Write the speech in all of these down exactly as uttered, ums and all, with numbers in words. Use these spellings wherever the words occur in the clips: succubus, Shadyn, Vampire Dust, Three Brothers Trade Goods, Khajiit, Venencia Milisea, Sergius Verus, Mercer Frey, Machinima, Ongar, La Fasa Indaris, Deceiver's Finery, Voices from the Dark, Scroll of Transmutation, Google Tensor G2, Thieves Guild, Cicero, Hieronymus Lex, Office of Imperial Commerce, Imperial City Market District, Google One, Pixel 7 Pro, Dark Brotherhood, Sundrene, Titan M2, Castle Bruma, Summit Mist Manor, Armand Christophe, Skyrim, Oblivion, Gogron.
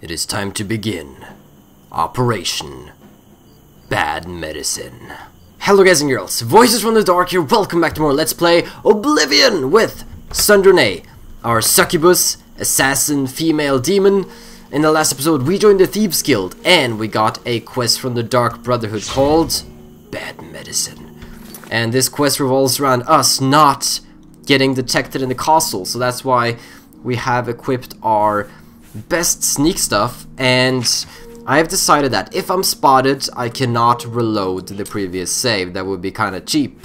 It is time to begin Operation Bad Medicine. Hello guys and girls, Voices from the Dark here, welcome back to more Let's Play Oblivion with Sundrene, our succubus, assassin, female demon. In the last episode we joined the Thieves Guild and we got a quest from the Dark Brotherhood called Bad Medicine. And this quest revolves around us not getting detected in the castle, so that's why we have equipped our best sneak stuff, and I have decided that if I'm spotted I cannot reload the previous save. That would be kinda cheap.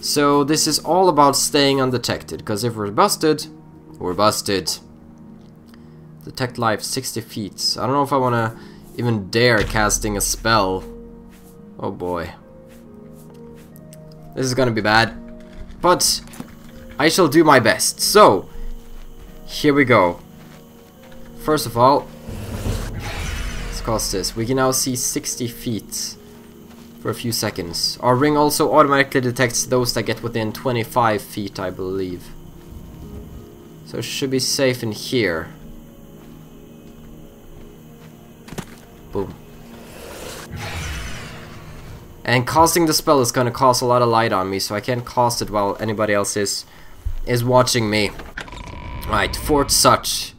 So this is all about staying undetected, because if we're busted, we're busted. Detect life sixty feet. I don't know if I wanna even dare casting a spell. Oh boy, this is gonna be bad, but I shall do my best. So here we go. First of all, let's cast this. We can now see sixty feet for a few seconds. Our ring also automatically detects those that get within twenty-five feet, I believe. So it should be safe in here. Boom. And casting the spell is gonna cast a lot of light on me, so I can't cast it while anybody else is, is watching me. Right, Fort Sutch.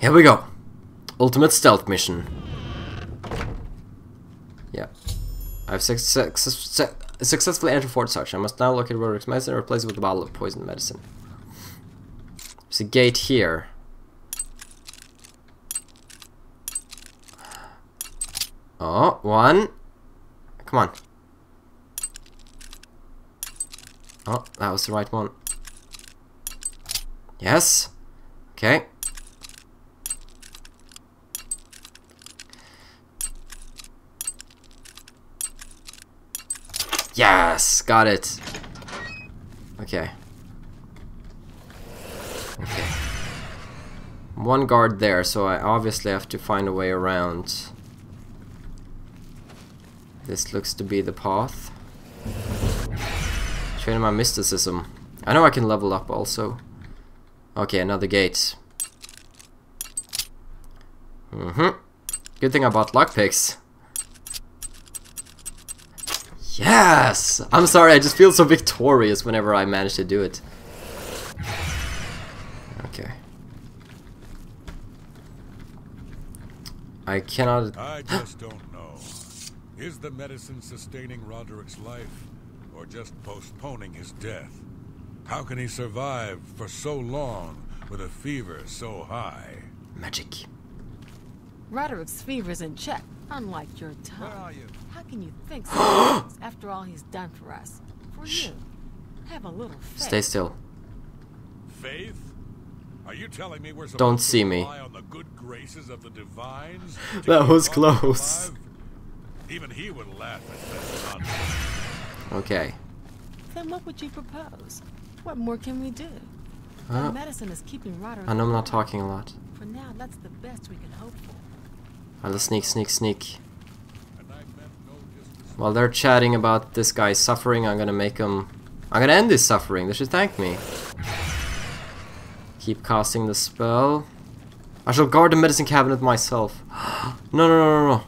Here we go. Ultimate stealth mission. Yeah. I've su su su successfully entered Fort Sutch. I must now locate Roderick's medicine and replace it with a bottle of poison medicine. There's a gate here. Oh, one. Come on. Oh, that was the right one. Yes. Okay. Yes, got it. Okay. Okay. One guard there, so I obviously have to find a way around. This looks to be the path. Training my mysticism. I know I can level up also. Okay, another gate. Mm-hmm. Good thing I bought lockpicks. Yes! I'm sorry, I just feel so victorious whenever I manage to do it. Okay. I cannot... I just don't know. Is the medicine sustaining Roderick's life, or just postponing his death? How can he survive for so long with a fever so high? Magic. Roderick's fever's in check, unlike your tongue. Where are you? How can you think so? After all he's done for us, for you, have a little faith. Stay still. Faith? Are you telling me we're supposed Don't see to me. On the good graces of the divines? That was close. Alive? Even he would laugh at that. Okay. Then what would you propose? What more can we do? Uh, the medicine is keeping Roderick. I know I'm not talking a lot. For now, that's the best we can hope for. Alright, let's sneak, sneak, sneak. While they're chatting about this guy's suffering, I'm gonna make him... I'm gonna end his suffering, they should thank me. Keep casting the spell. I shall guard the medicine cabinet myself. No, no, no, no, no.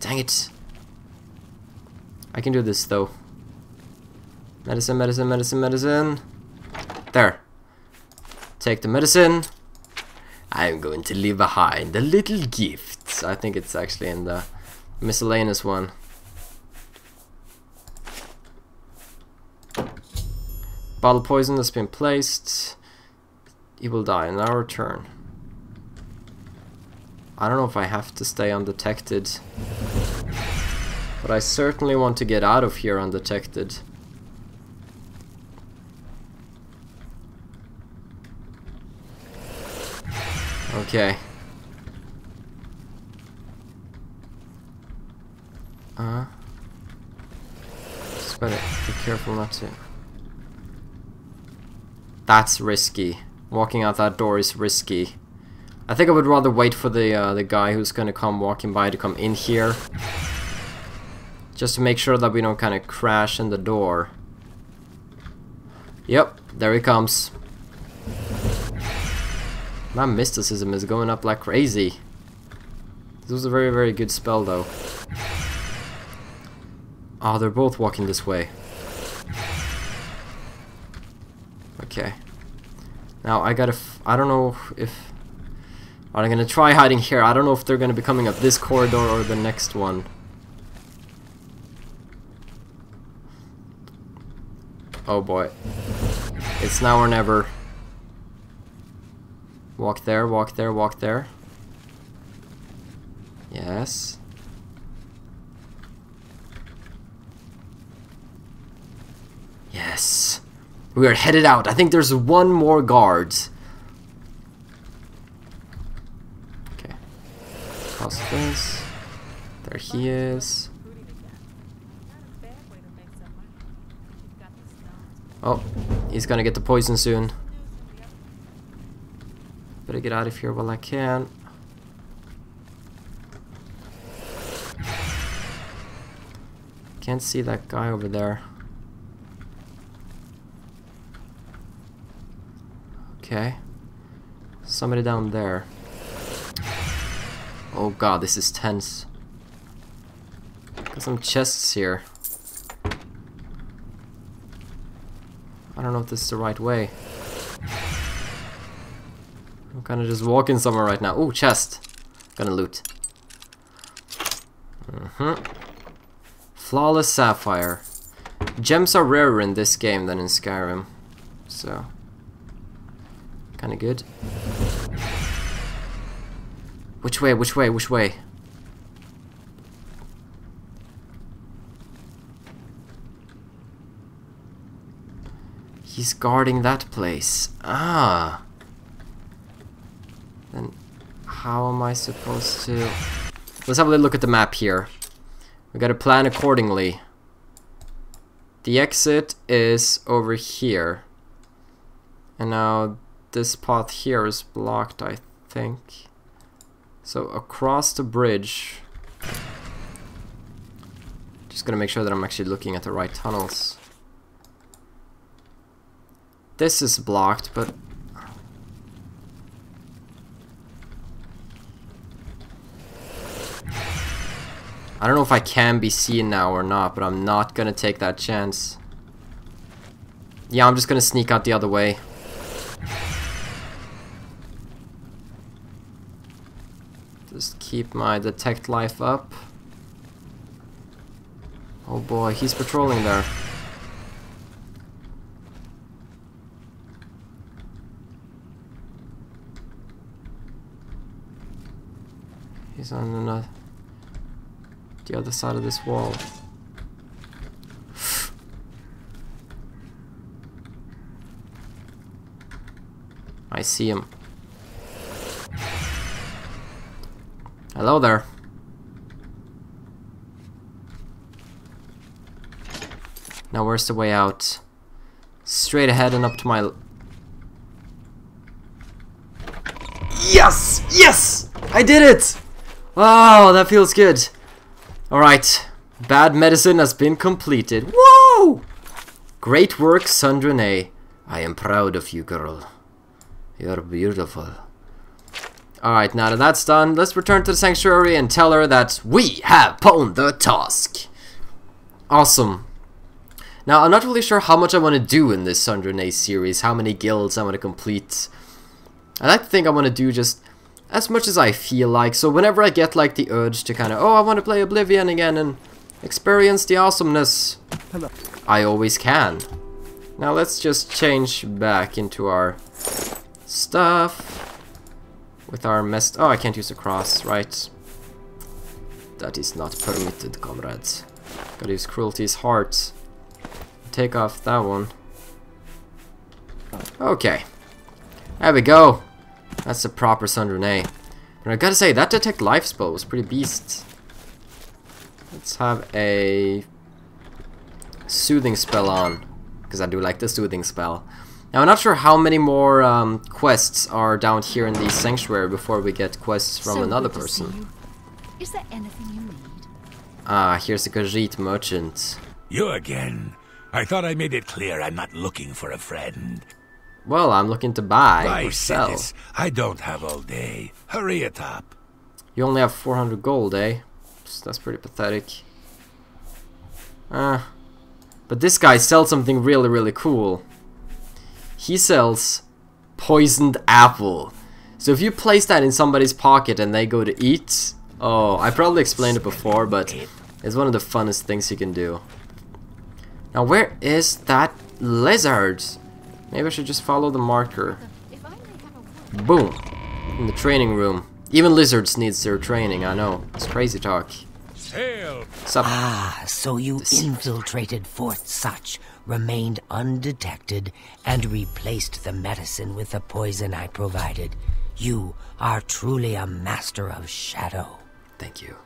Dang it. I can do this, though. Medicine, medicine, medicine, medicine. There. Take the medicine. I'm going to leave behind a little gift. I think it's actually in the miscellaneous one. Bottle poison has been placed. You will die in our turn. I don't know if I have to stay undetected, but I certainly want to get out of here undetected. Okay. Uh. Just gotta be careful not to. That's risky. Walking out that door is risky. I think I would rather wait for the uh, the guy who's gonna come walking by to come in here, just to make sure that we don't kind of crash in the door. Yep, there he comes. My mysticism is going up like crazy. This was a very, very good spell, though. Ah, oh, they're both walking this way. Okay. Now, I gotta... F I don't know if... Alright, I'm gonna try hiding here. I don't know if they're gonna be coming up this corridor or the next one. Oh boy. It's now or never. Walk there, walk there, walk there. Yes. Yes. We are headed out. I think there's one more guard. Okay. Pause this. There he is. Oh, he's gonna get the poison soon. Better get out of here while I can. Can't see that guy over there. Okay. Somebody down there. Oh god, this is tense. Got some chests here. I don't know if this is the right way. I'm kind of just walking somewhere right now. Ooh, chest. Gonna loot. Mm-hmm. Flawless sapphire. Gems are rarer in this game than in Skyrim. So. Kinda good. Which way, which way, which way? He's guarding that place. Ah. Then how am I supposed to... Let's have a little look at the map here. We gotta plan accordingly. The exit is over here. And now this path here is blocked, I think. So across the bridge. Just gonna make sure that I'm actually looking at the right tunnels. This is blocked, but I don't know if I can be seen now or not, but I'm not gonna take that chance. Yeah, I'm just gonna sneak out the other way. Just keep my detect life up. Oh boy, he's patrolling there. He's on another, the other side of this wall. I see him. Hello there. Now where's the way out? Straight ahead and up to my... L yes! Yes! I did it! Wow, that feels good. Alright, bad medicine has been completed. Whoa! Great work, Sundrene. I am proud of you, girl. You're beautiful. Alright, now that that's done, let's return to the sanctuary and tell her that we have won the task. Awesome. Now, I'm not really sure how much I want to do in this Sundrene series, how many guilds I want to complete. I like to think I want to do just... as much as I feel like, so whenever I get like the urge to kind of, oh, I want to play Oblivion again and experience the awesomeness, hello, I always can. Now let's just change back into our stuff with our mess. Oh, I can't use the cross, right? That is not permitted, comrades. Gotta use cruelty's heart. Take off that one. Okay, there we go. That's the proper Sundrene. But I gotta say, that detect life spell was pretty beast. Let's have a soothing spell on, because I do like the soothing spell. Now I'm not sure how many more um, quests are down here in the sanctuary before we get quests from so another person. Is there anything you need? Ah, here's the Khajiit merchant. You again. I thought I made it clear I'm not looking for a friend. Well, I'm looking to buy Buy or sell. Cities. I don't have all day. Hurry it up. You only have four hundred gold, eh? That's pretty pathetic. Uh, but this guy sells something really, really cool. He sells poisoned apple. So if you place that in somebody's pocket and they go to eat... Oh, I probably explained it before, but it's one of the funnest things you can do. Now, where is that lizard? Maybe I should just follow the marker. Boom. In the training room. Even lizards needs their training, I know. It's crazy talk. What's up? Ah, so you infiltrated Fort Sutch, remained undetected, and replaced the medicine with the poison I provided. You are truly a master of shadow. Thank you.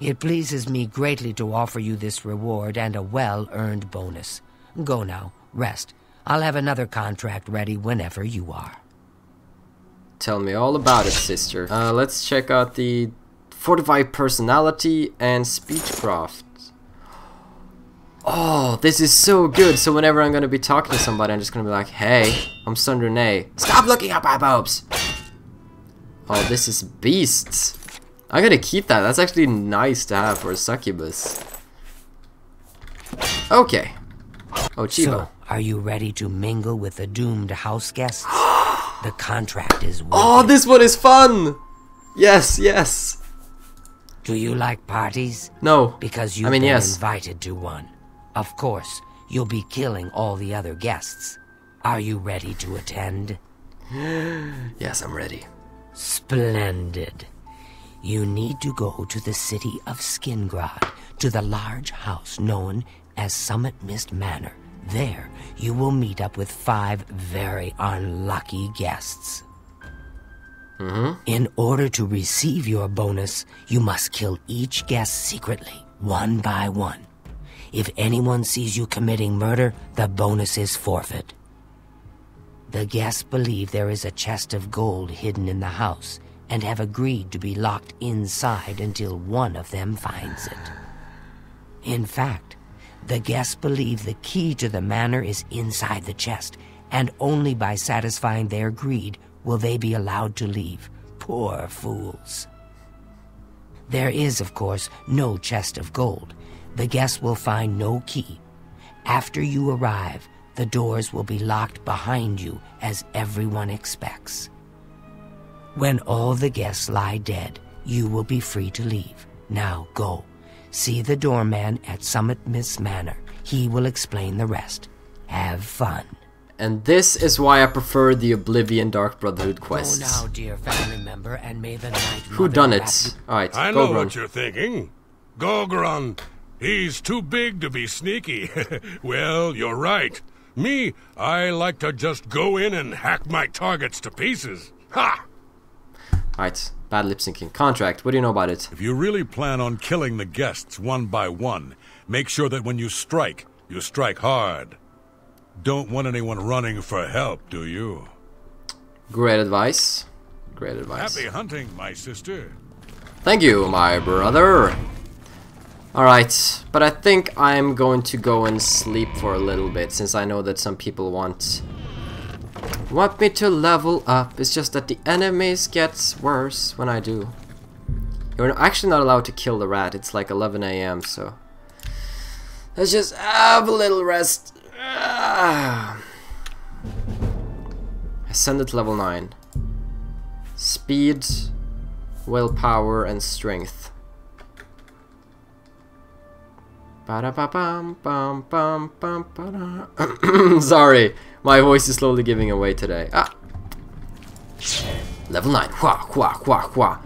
It pleases me greatly to offer you this reward and a well-earned bonus. Go now, rest. I'll have another contract ready whenever you are. Tell me all about it, sister. Uh, let's check out the Fortified Personality and Speechcraft. Oh, this is so good. So whenever I'm going to be talking to somebody, I'm just going to be like, hey, I'm Sundrene. Stop looking up my boobs. Oh, this is beasts. I'm going to keep that. That's actually nice to have for a succubus. Okay. Oh, Chiba. So, are you ready to mingle with the doomed house guests? The contract is worth. Oh, this one is fun. Yes, yes. Do you like parties? No. Because you've I mean, been yes. invited to one. Of course, you'll be killing all the other guests. Are you ready to attend? Yes, I'm ready. Splendid. You need to go to the city of Skingrad, to the large house known as Summit Mist Manor. There, you will meet up with five very unlucky guests. Mm-hmm. In order to receive your bonus, you must kill each guest secretly, one by one. If anyone sees you committing murder, the bonus is forfeit. The guests believe there is a chest of gold hidden in the house and have agreed to be locked inside until one of them finds it. In fact, the guests believe the key to the manor is inside the chest, and only by satisfying their greed will they be allowed to leave. Poor fools. There is, of course, no chest of gold. The guests will find no key. After you arrive, the doors will be locked behind you, as everyone expects. When all the guests lie dead, you will be free to leave. Now go. See the doorman at Summit Mist Manor. He will explain the rest. Have fun. And this is why I prefer the Oblivion Dark Brotherhood quests. Go now, dear family member, and may the night Who done it? All right, I Gogron. know what you're thinking. Gogron, he's too big to be sneaky. Well, you're right. Me, I like to just go in and hack my targets to pieces. Ha! All right. Bad lip-syncing. Contract, what do you know about it? If you really plan on killing the guests one by one, make sure that when you strike, you strike hard. Don't want anyone running for help, do you? Great advice. Great advice. Happy hunting, my sister. Thank you, my brother. Alright, but I think I'm going to go and sleep for a little bit, since I know that some people want... Want me to level up, it's just that the enemies gets worse when I do. You're actually not allowed to kill the rat, it's like eleven A M so... Let's just have a little rest. Ah. Ascended level nine. Speed, willpower and strength. Sorry, my voice is slowly giving away today. Ah. Level nine. Wah, wah, wah, wah.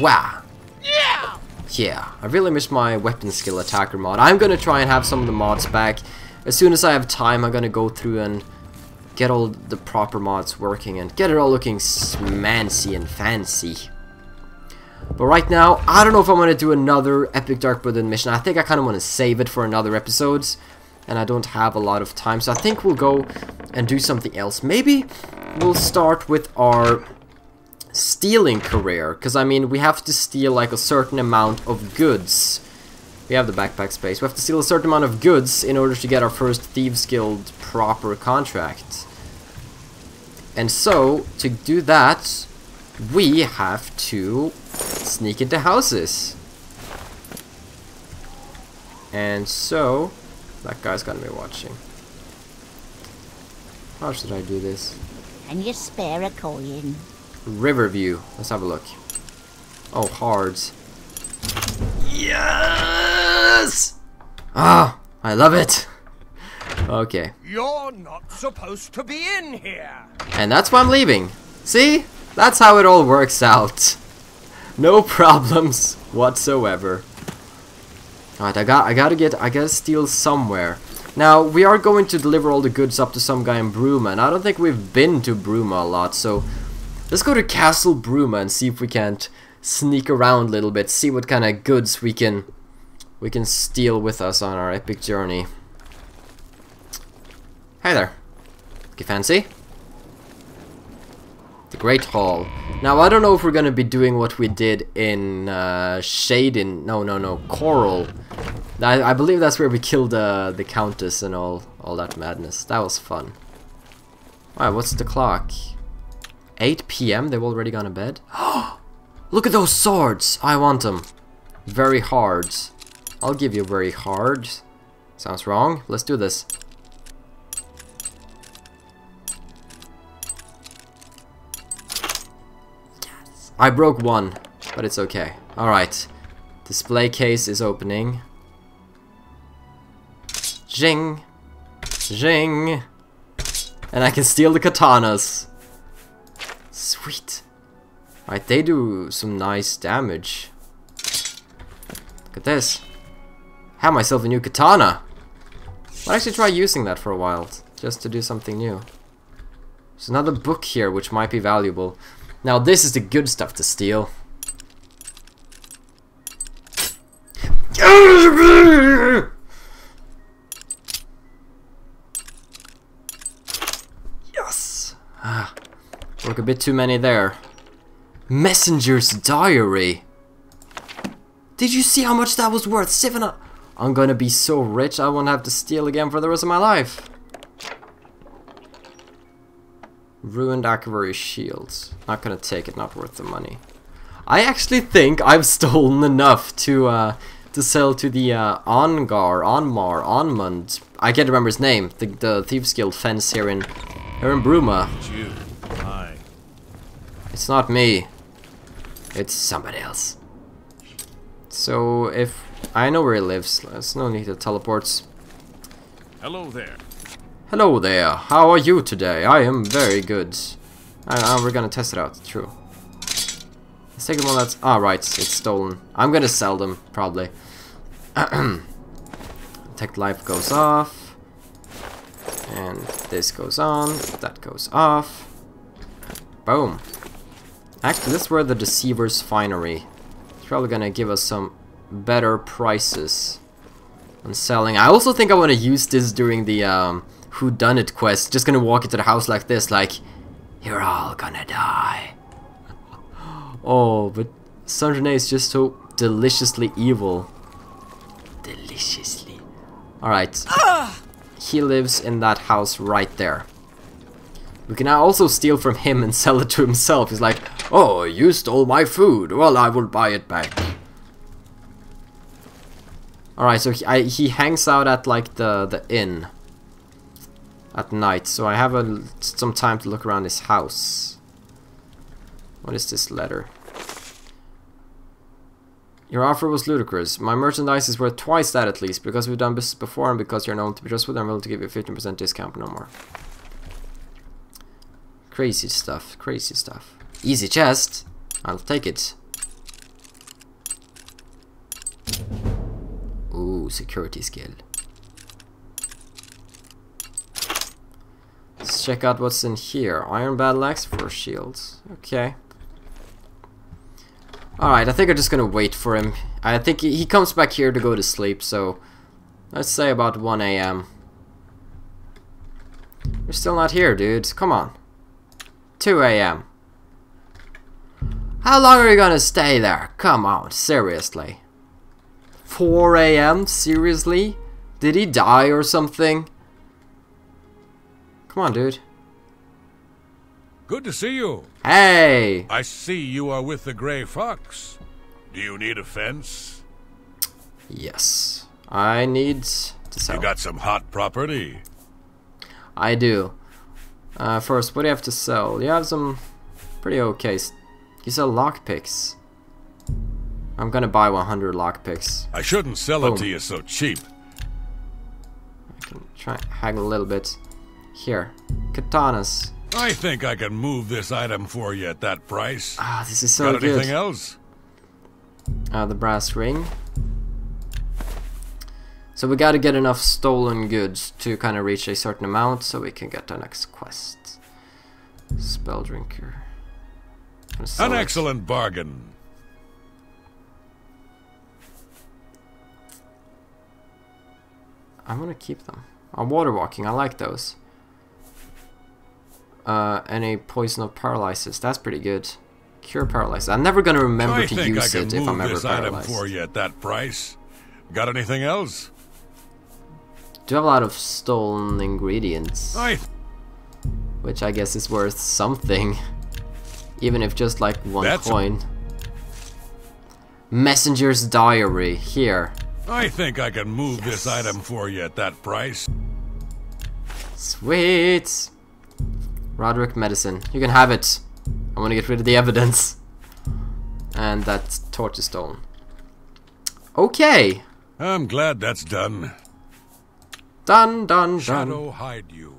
Wah. Yeah. Yeah. I really miss my weapon skill attacker mod. I'm gonna try and have some of the mods back. As soon as I have time, I'm gonna go through and get all the proper mods working and get it all looking smancy and fancy. But right now, I don't know if I'm going to do another Epic Dark Brotherhood mission. I think I kind of want to save it for another episode. And I don't have a lot of time. So I think we'll go and do something else. Maybe we'll start with our stealing career. Because, I mean, we have to steal, like, a certain amount of goods. We have the backpack space. We have to steal a certain amount of goods in order to get our first Thieves Guild proper contract. And so, to do that, we have to sneak into houses. And so, that guy's gonna be watching. How should I do this? Can you spare a coin? Riverview. Let's have a look. Oh, hards. Yes! Ah, I love it. Okay. You're not supposed to be in here. And that's why I'm leaving. See? That's how it all works out. No problems whatsoever. Alright, I got I gotta get I gotta steal somewhere. Now, we are going to deliver all the goods up to some guy in Bruma, and I don't think we've been to Bruma a lot, so let's go to Castle Bruma and see if we can't sneak around a little bit, see what kind of goods we can we can steal with us on our epic journey. Hey there. You fancy? The Great Hall. Now, I don't know if we're gonna be doing what we did in uh, Shadyn. No, no, no, Coral. I, I believe that's where we killed uh, the Countess and all, all that madness. That was fun. Alright, what's the clock? eight P M? They've already gone to bed? Look at those swords! I want them. Very hard. I'll give you very hard. Sounds wrong. Let's do this. Yes. I broke one, but it's okay. Alright. Display case is opening. Zing! Zing! And I can steal the katanas. Sweet. Alright, they do some nice damage. Look at this. Have myself a new katana! I'll actually try using that for a while, just to do something new. There's another book here which might be valuable. Now this is the good stuff to steal. Yes! Ah, work a bit too many there. Messenger's diary. Did you see how much that was worth? Seven. I'm gonna be so rich I won't have to steal again for the rest of my life. Ruined Aquarii shields. Not gonna take it. Not worth the money. I actually think I've stolen enough to uh, to sell to the uh, Ongar, Onmar, Onmund. I can't remember his name. The, the Thieves Guild fence here in here in Bruma. It's not me. It's somebody else. So if I know where he lives, there's no need to teleports. Hello there. Hello there. How are you today? I am very good. I, I, we're gonna test it out. True. Let's take them all. That's ah right. It's stolen. I'm gonna sell them probably. Tech life goes off, and this goes on. That goes off. Boom. Actually, this is where the Deceiver's Finery. It's probably gonna give us some better prices on selling. I also think I want to use this during the um, Who Done It quest. Just gonna walk into the house like this, like you're all gonna die. Oh, but Sundrene is just so deliciously evil. Deliciously. All right. Ah! He lives in that house right there. We can now also steal from him and sell it to himself. He's like, oh, you stole my food. Well, I will buy it back. Alright, so he, I, he hangs out at, like, the, the inn at night. So I have a, some time to look around his house. What is this letter? Your offer was ludicrous. My merchandise is worth twice that at least, because we've done this before and because you're known to be trustworthy. I'm willing to give you a fifteen percent discount, no more. Crazy stuff, crazy stuff. Easy chest. I'll take it. Ooh, security skill. Let's check out what's in here. Iron battle axe for shields. Okay. Alright, I think I'm just gonna wait for him. I think he comes back here to go to sleep, so let's say about one A M You're still not here, dude. Come on. two A M How long are you gonna stay there? Come on, seriously. four A M? Seriously? Did he die or something? Come on, dude. Good to see you. Hey. I see you are with the Grey Fox. Do you need a fence? Yes. I need to sell. You got some hot property? I do. Uh, first, what do you have to sell? You have some pretty okay... St you sell lockpicks. I'm gonna buy one hundred lockpicks. I shouldn't sell Boom. it to you so cheap. I can try and haggle a little bit. Here. Katanas. I think I can move this item for you at that price. Ah, this is so good. Got anything good. else? Uh, the brass ring. So we gotta get enough stolen goods to kind of reach a certain amount so we can get the next quest. Spell drinker. An it. excellent bargain. I'm gonna keep them. I'm water walking, I like those. Uh, and a poison of paralysis, that's pretty good. Cure paralysis. I'm never gonna remember I to use it if I'm ever paralyzed. I think I can move this item for you at that price. Got anything else? Do have a lot of stolen ingredients, I which I guess is worth something, even if just like one That's coin. Messenger's diary here. I think I can move yes. this item for you at that price. Sweet. Roderick medicine. You can have it. I want to get rid of the evidence. And that torch is stolen. Okay. I'm glad that's done. Done, done, Shadow done. Hide you.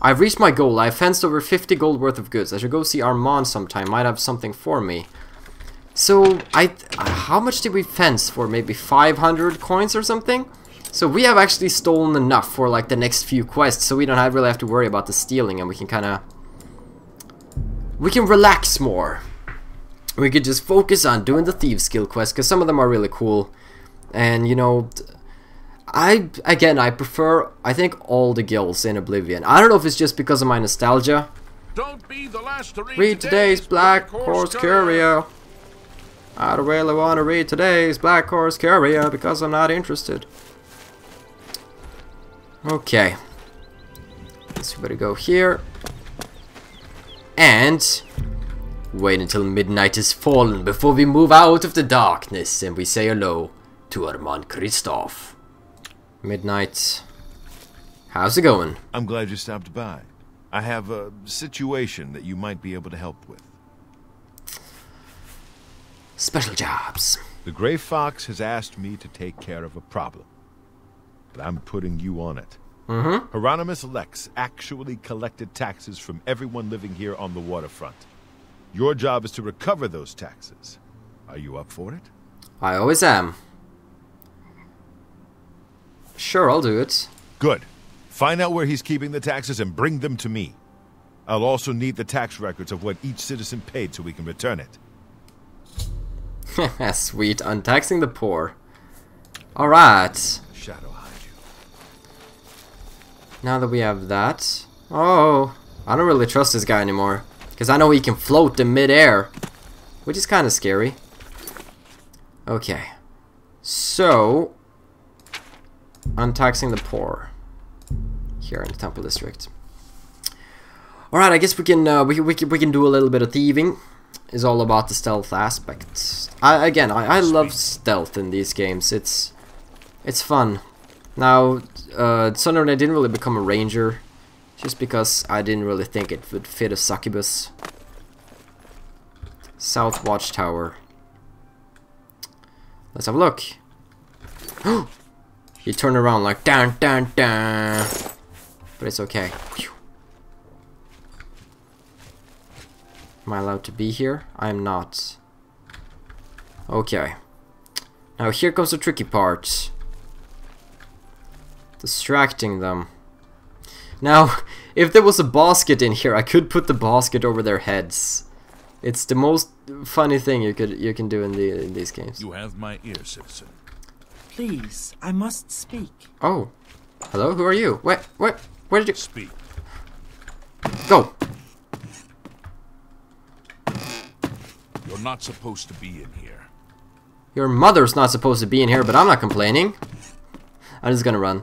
I've reached my goal. I've fenced over fifty gold worth of goods. I should go see Armand sometime. Might have something for me. So, I, how much did we fence for? Maybe five hundred coins or something? So we have actually stolen enough for like the next few quests. So we don't have, really have to worry about the stealing. And we can kind of... We can relax more. We could just focus on doing the Thieves Guild quests, because some of them are really cool. And, you know... I, again, I prefer, I think, all the guilds in Oblivion. I don't know if it's just because of my nostalgia. Don't be the last to read, read today's, today's Black Horse Courier. I don't really want to read today's Black Horse Courier because I'm not interested. Okay. Guess we better go here. And... wait until midnight has fallen before we move out of the darkness and we say hello to Armand Christophe. Midnight. How's it going? I'm glad you stopped by. I have a situation that you might be able to help with. Special jobs. The Grey Fox has asked me to take care of a problem. But I'm putting you on it. Mm-hmm. Hieronymus Lex actually collected taxes from everyone living here on the waterfront. Your job is to recover those taxes. Are you up for it? I always am. Sure, I'll do it. Good. Find out where he's keeping the taxes and bring them to me. I'll also need the tax records of what each citizen paid so we can return it. Haha, sweet. Untaxing the poor. Alright. Shadow hide you. Now that we have that... Oh, I don't really trust this guy anymore. Because I know he can float in midair. Which is kind of scary. Okay. So... untaxing the poor here in the temple district. All right, I guess we can uh, we we can, we can do a little bit of thieving. It's all about the stealth aspect. I, again, I, I love stealth in these games. It's it's fun. Now, uh, Sundrene didn't really become a ranger just because I didn't really think it would fit a succubus. South Watchtower. Let's have a look. Oh. You turn around like dun dun dun, but it's okay. Whew. Am I allowed to be here? I'm not. Okay. Now here comes the tricky part. Distracting them. Now, if there was a basket in here, I could put the basket over their heads. It's the most funny thing you could you can do in the in these games. You have my ear, citizen. Please, I must speak. Oh, hello. Who are you? What? What? Where did you speak? Go. You're not supposed to be in here. Your mother's not supposed to be in here, but I'm not complaining. I'm just gonna run.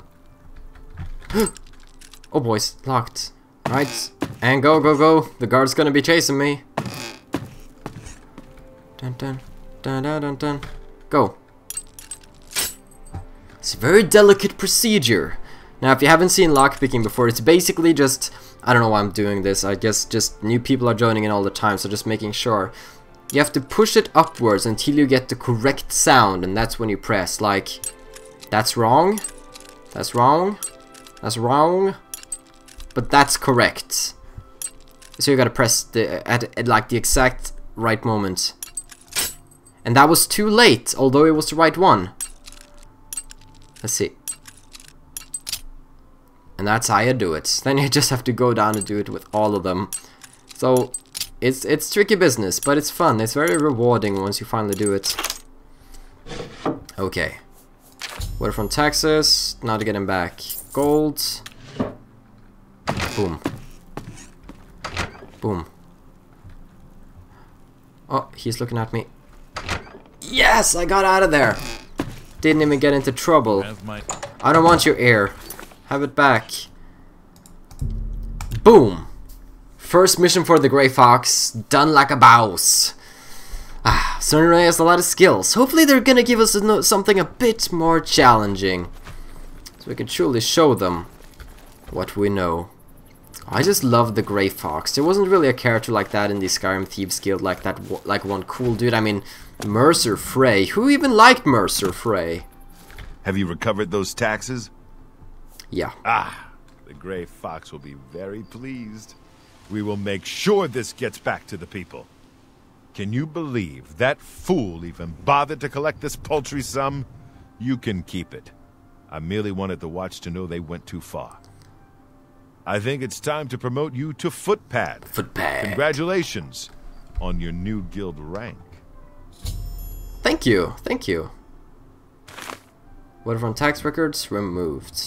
Oh boys, locked. All right, And go, go, go. The guard's gonna be chasing me. Dun, dun, dun, dun, dun, dun. Go. It's a very delicate procedure. Now, if you haven't seen lockpicking before, it's basically just... I don't know why I'm doing this. I guess just new people are joining in all the time, so just making sure. You have to push it upwards until you get the correct sound, and that's when you press. Like, that's wrong. That's wrong. That's wrong. But that's correct. So you gotta press the, at, at like the exact right moment. And that was too late, although it was the right one. Let's see. And that's how you do it. Then you just have to go down and do it with all of them. So it's it's tricky business, but it's fun. It's very rewarding once you finally do it. Okay. We're from taxes. Now to get him back. Gold. Boom. Boom. Oh, he's looking at me. Yes, I got out of there. Didn't even get into trouble. I don't want your ear. Have it back. Boom. First mission for the Grey Fox. Done like a boss. Ah, Sundrene has a lot of skills. Hopefully they're gonna give us a, something a bit more challenging. So we can truly show them what we know. I just love the Grey Fox. There wasn't really a character like that in the Skyrim Thieves Guild, like that, like one cool dude. I mean, Mercer Frey. Who even liked Mercer Frey? Have you recovered those taxes? Yeah. Ah, the Grey Fox will be very pleased. We will make sure this gets back to the people. Can you believe that fool even bothered to collect this paltry sum? You can keep it. I merely wanted the Watch to know they went too far. I think it's time to promote you to Footpad. Footpad. Congratulations on your new guild rank. Thank you. Thank you. What from tax records? Removed.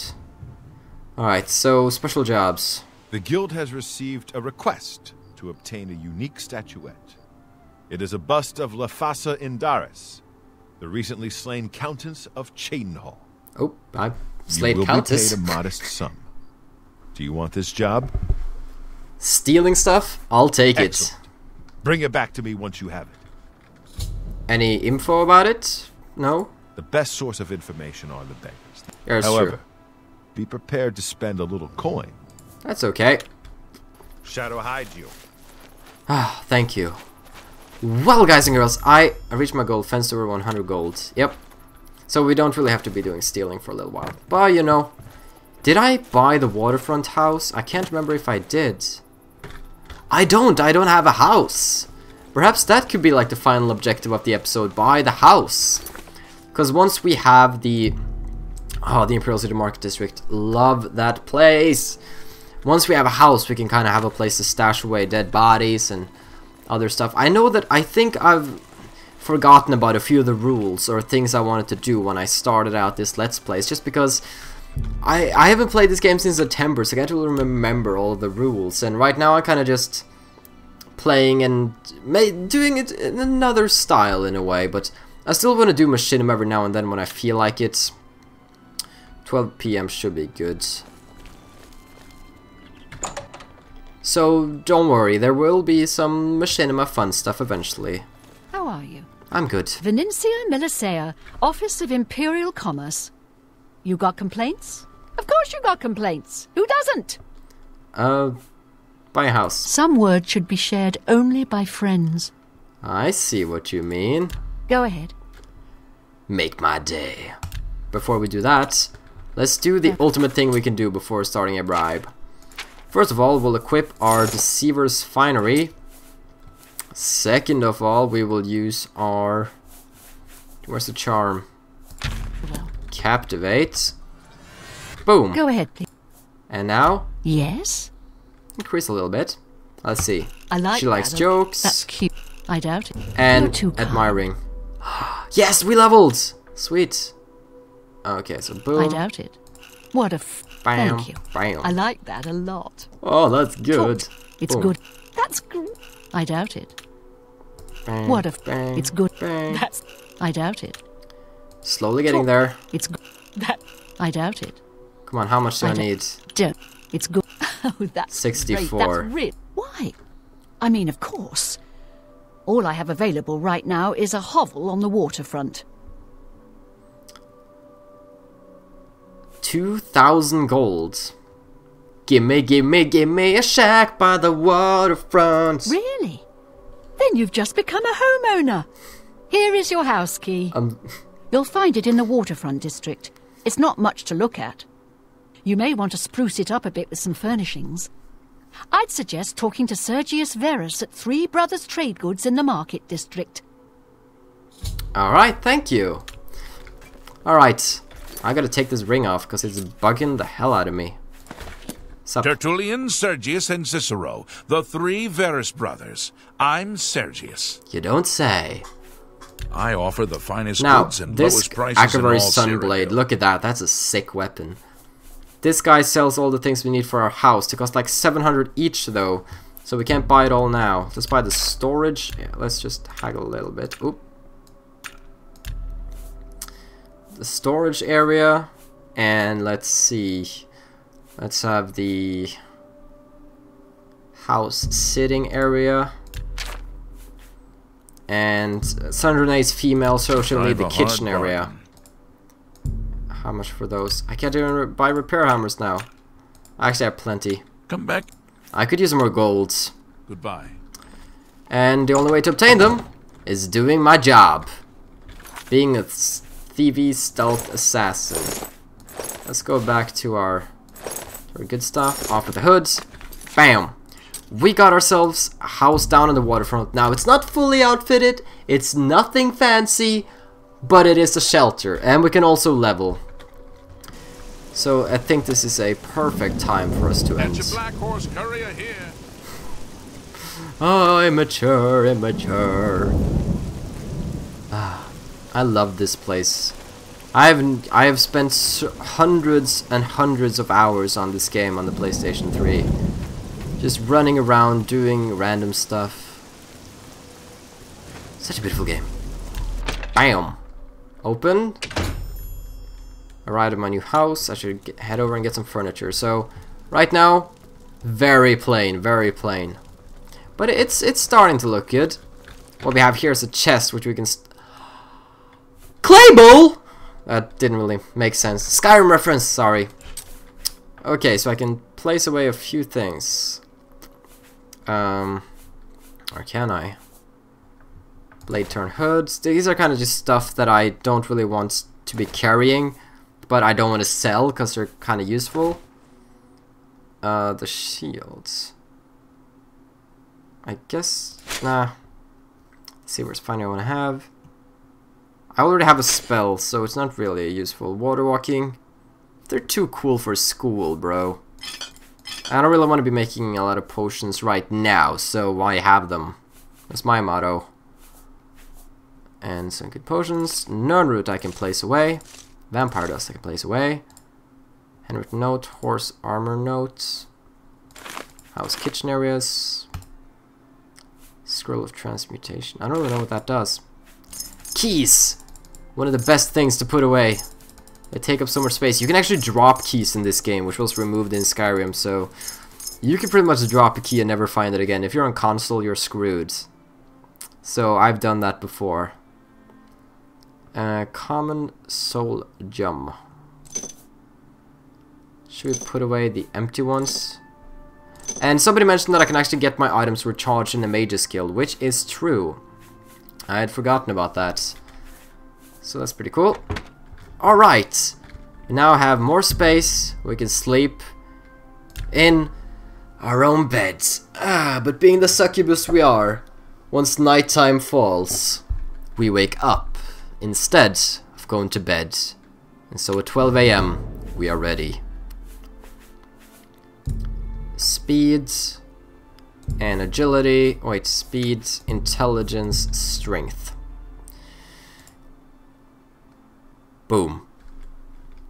Alright, so special jobs. The guild has received a request to obtain a unique statuette. It is a bust of La Fasa Indaris, the recently slain Countess of Cheydinhal. Oh, I've slayed you will Countess. Be paid a modest sum. Do you want this job? Stealing stuff? I'll take Excellent. It. Bring it back to me once you have it. Any info about it? No? The best source of information are the beggars. That's However, true. Be prepared to spend a little coin. That's okay. Shadow hide you. Ah, thank you. Well, guys and girls, I, I reached my goal. Fenced over one hundred gold. Yep. So we don't really have to be doing stealing for a little while. But, you know... Did I buy the waterfront house? I can't remember if I did. I don't! I don't have a house! Perhaps that could be like the final objective of the episode. Buy the house! Because once we have the... Oh, the Imperial City Market District. Love that place! Once we have a house, we can kind of have a place to stash away dead bodies and other stuff. I know that I think I've forgotten about a few of the rules or things I wanted to do when I started out this Let's Play. It's just because... I, I haven't played this game since September, so I can't really remember all the rules, and right now I'm kind of just playing and ma doing it in another style in a way, but I still want to do machinima every now and then when I feel like it. twelve p m should be good. So don't worry, there will be some machinima fun stuff eventually. How are you? I'm good. Venencia Milisea, Office of Imperial Commerce. You got complaints? Of course you got complaints. Who doesn't? Uh, buy a house. Some word should be shared only by friends. I see what you mean. Go ahead. Make my day. Before we do that, let's do the okay. ultimate thing we can do before starting a bribe. First of all, we'll equip our Deceiver's Finery. Second of all, we will use our... Where's the charm? Captivate. Boom. Go ahead, please. And now? Yes. Increase a little bit. Let's see. I like she likes that. Jokes. That's cute. I doubt it. And too admiring. Yes, we leveled. Sweet. Okay, so boom. I doubt it. What a f bam, thank you. Bam. I like that a lot. Oh, that's good. Talked. It's boom. Good. That's good. I doubt it. Bang, what a f bang, it's good. Bang. That's I doubt it. Slowly getting there. It's good. That I doubt it. Come on, how much do I, I need? It's good. Oh, that's sixty-four. Great. That's rich. Why? I mean, of course. All I have available right now is a hovel on the waterfront. Two thousand golds. Gimme, gimme, gimme a shack by the waterfront. Really? Then you've just become a homeowner. Here is your house key. Um... You'll find it in the waterfront district. It's not much to look at. You may want to spruce it up a bit with some furnishings. I'd suggest talking to Sergius Verus at Three Brothers Trade Goods in the Market District. Alright, thank you. Alright, I gotta take this ring off because it's bugging the hell out of me. Sup? Tertullian, Sergius, and Cicero, the three Verus brothers. I'm Sergius. You don't say. I offer the finest now, goods and lowest prices in all Syria. Now, this Akavari Sunblade, look at that, that's a sick weapon. This guy sells all the things we need for our house. It costs like seven hundred each though, so we can't buy it all now. Let's buy the storage. Yeah, let's just haggle a little bit. Oop. The storage area, and let's see. Let's have the house sitting area. And Sundrene's female, so she'll need the kitchen area. How much for those? I can't even re buy repair hammers now. I actually have plenty. Come back. I could use more golds. Goodbye. And the only way to obtain them is doing my job, being a thievy stealth assassin. Let's go back to our, our good stuff. Off with the hoods. Bam. We got ourselves a house down on the waterfront. Now it's not fully outfitted. It's nothing fancy, but it is a shelter, and we can also level. So I think this is a perfect time for us to end. That's your black horse courier here. Oh, immature, immature. Ah, I love this place. I have I have spent hundreds and hundreds of hours on this game on the PlayStation three, just running around doing random stuff. Such a beautiful game. Bam. Open. Arrived at my new house. I should get, head over and get some furniture. So, right now, very plain, very plain. But it's it's starting to look good. What we have here is a chest, which we can. St Clay bowl. That didn't really make sense. Skyrim reference. Sorry. Okay, so I can place away a few things. Um, or can I? Blade turn hoods. These are kind of just stuff that I don't really want to be carrying, but I don't want to sell because they're kind of useful. Uh, the shields. I guess. Nah. Let's see where's fine I want to have. I already have a spell, so it's not really useful. Water walking. They're too cool for school, bro. I don't really want to be making a lot of potions right now, so why have them? That's my motto. And some good potions. Nern root I can place away. Vampire dust I can place away. Handwritten note, horse armor note. House kitchen areas. Scroll of transmutation. I don't really know what that does. Keys! One of the best things to put away. They take up so much space. You can actually drop keys in this game, which was removed in Skyrim, so you can pretty much drop a key and never find it again. If you're on console, you're screwed. So I've done that before. Uh, common soul gem. Should we put away the empty ones? And somebody mentioned that I can actually get my items recharged in the Mage's Guild, which is true. I had forgotten about that. So that's pretty cool. Alright. We now have more space. We can sleep in our own beds. Ah, but being the succubus we are, once nighttime falls, we wake up instead of going to bed. And so at twelve A M, we are ready. Speed and agility. Wait, speed, intelligence, strength. Boom.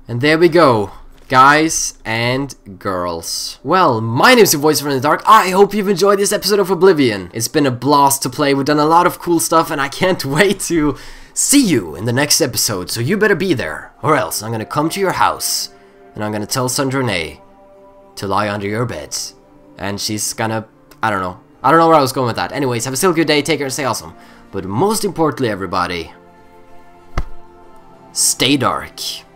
And there we go, guys and girls. Well, my name is Voices from the Dark. I hope you've enjoyed this episode of Oblivion. It's been a blast to play. We've done a lot of cool stuff, and I can't wait to see you in the next episode. So you better be there, or else I'm gonna come to your house, and I'm gonna tell Sundrene to lie under your beds. And she's gonna... I don't know. I don't know where I was going with that. Anyways, have a still good day, take care and stay awesome. But most importantly, everybody, stay dark.